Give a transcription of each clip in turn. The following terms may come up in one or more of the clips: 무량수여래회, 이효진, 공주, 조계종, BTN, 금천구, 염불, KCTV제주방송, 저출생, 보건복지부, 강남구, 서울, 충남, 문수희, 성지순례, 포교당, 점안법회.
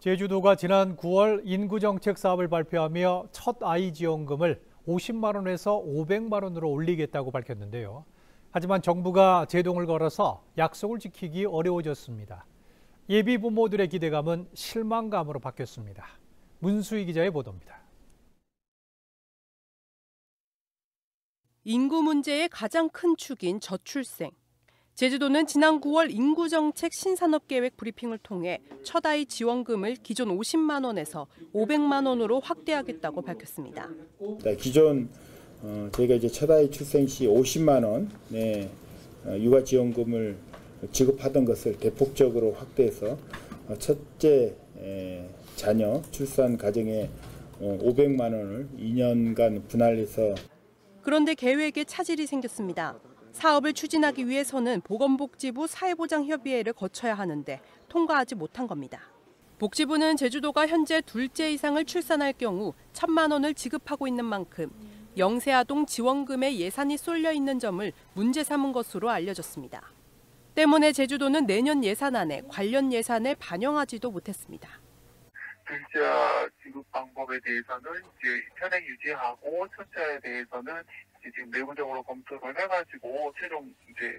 제주도가 지난 9월 인구정책 사업을 발표하며 첫 아이 지원금을 50만 원에서 500만 원으로 올리겠다고 밝혔는데요. 하지만 정부가 제동을 걸어서 약속을 지키기 어려워졌습니다. 예비 부모들의 기대감은 실망감으로 바뀌었습니다. 문수희 기자의 보도입니다. 인구 문제의 가장 큰 축인 저출생. 제주도는 지난 9월 인구정책 신산업계획 브리핑을 통해 첫 아이 지원금을 기존 50만 원에서 500만 원으로 확대하겠다고 밝혔습니다. 기존 저희가 이제 첫 아이 출생 시 50만 원의 육아 지원금을 지급하던 것을 대폭적으로 확대해서 첫째 자녀 출산 가정에 500만 원을 2년간 분할해서. 그런데 계획에 차질이 생겼습니다. 사업을 추진하기 위해서는 보건복지부 사회보장협의회를 거쳐야 하는데 통과하지 못한 겁니다. 복지부는 제주도가 현재 둘째 이상을 출산할 경우 1,000만 원을 지급하고 있는 만큼 영세아동 지원금에 예산이 쏠려 있는 점을 문제 삼은 것으로 알려졌습니다. 때문에 제주도는 내년 예산안에 관련 예산에 반영하지도 못했습니다. 둘째 지급 방법에 대해서는 이제 현행 유지하고 첫째에 대해서는 지금 내부적으로 검토를 해가지고 최종 이제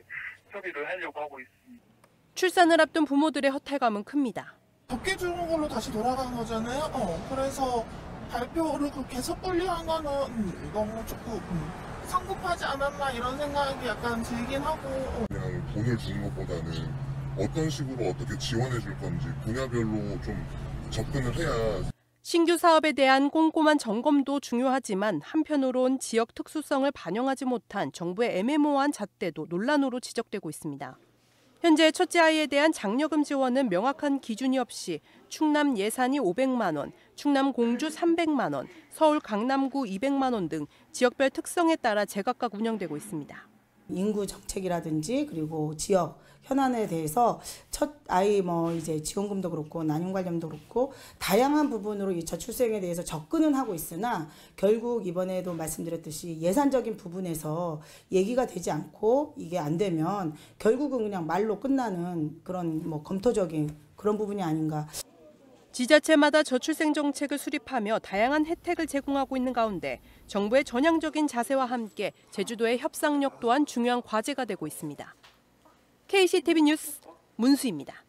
협의를 하려고 하고 있습니다. 출산을 앞둔 부모들의 허탈감은 큽니다. 적게 주는 걸로 다시 돌아간 거잖아요. 그래서 발표를 그렇게 섣불리한 거는 너무 조금 성급하지 않았나 이런 생각이 약간 들긴 하고. 그냥 돈을 주는 것보다는 어떤 식으로 어떻게 지원해 줄 건지 분야별로 좀 접근을 해야. 신규 사업에 대한 꼼꼼한 점검도 중요하지만 한편으론 지역 특수성을 반영하지 못한 정부의 애매모호한 잣대도 논란으로 지적되고 있습니다. 현재 첫째 아이에 대한 장려금 지원은 명확한 기준이 없이 충남 예산이 500만 원, 충남 공주 300만 원, 서울 강남구 200만 원 등 지역별 특성에 따라 제각각 운영되고 있습니다. 인구 정책이라든지 그리고 지역 현안에 대해서 첫 아이 이제 지원금도 그렇고 나눔 관련도 그렇고 다양한 부분으로 이 저출생에 대해서 접근은 하고 있으나 결국 이번에도 말씀드렸듯이 예산적인 부분에서 얘기가 되지 않고 이게 안 되면 결국은 그냥 말로 끝나는 그런 검토적인 그런 부분이 아닌가. 지자체마다 저출생 정책을 수립하며 다양한 혜택을 제공하고 있는 가운데 정부의 전향적인 자세와 함께 제주도의 협상력 또한 중요한 과제가 되고 있습니다. KCTV 뉴스 문수희입니다.